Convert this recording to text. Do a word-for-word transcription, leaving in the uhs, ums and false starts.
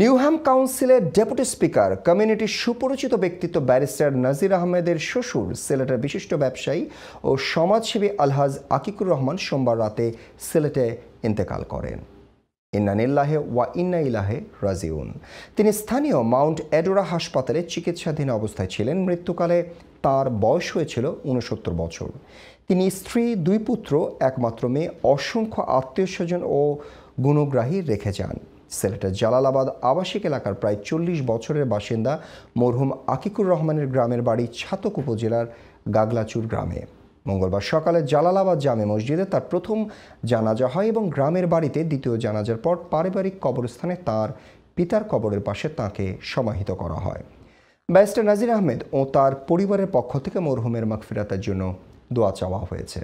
Newham কাউন্সিলের deputy speaker কমিউনিটির সুপরিচিত ব্যক্তিত্ব ব্যারিস্টার নাজির আহমেদের শ্বশুর সিলেটের বিশিষ্ট ব্যবসায়ী ও সমাজসেবী আলহাজ আকিকুর রহমান সোমবার রাতে সিলেটে ইন্তেকাল করেন। ইন্না লিল্লাহি ওয়া ইন্না ইলাইহি রাজিউন। তিনি স্থানীয় মাউন্ট এডোরা হাসপাতালে চিকিৎসাধীন অবস্থায় ছিলেন। মৃত্যুকালে তার বয়স হয়েছিল ঊনসত্তর বছর। তিনি স্ত্রী, দুই পুত্র, একমাত্র মেয়ে, অসংখ্য আত্মীয় স্বজন ও গুণগ্রাহী রেখে যান। সিলেটের জালালাবাদ আবাসিক এলাকার প্রায় চল্লিশ বছরের বাসিন্দা মরহুম আকিকুর রহমানের গ্রামের বাড়ি ছাতক উপজেলার গাগলাজুর গ্রামে। মঙ্গলবার সকালে জালালাবাদ জামে মসজিদে তার প্রথম জানাজা হয় এবং গ্রামের বাড়িতে দ্বিতীয় জানাজার পর পারিবারিক কবরস্থানে তার পিতার কবরের পাশে তাঁকে সমাহিত করা হয়। ব্যারিস্টার নাজির আহমেদ ও তার পরিবারের পক্ষ থেকে মরহুমের মাগফিরাতের জন্য দোয়া চাওয়া হয়েছে।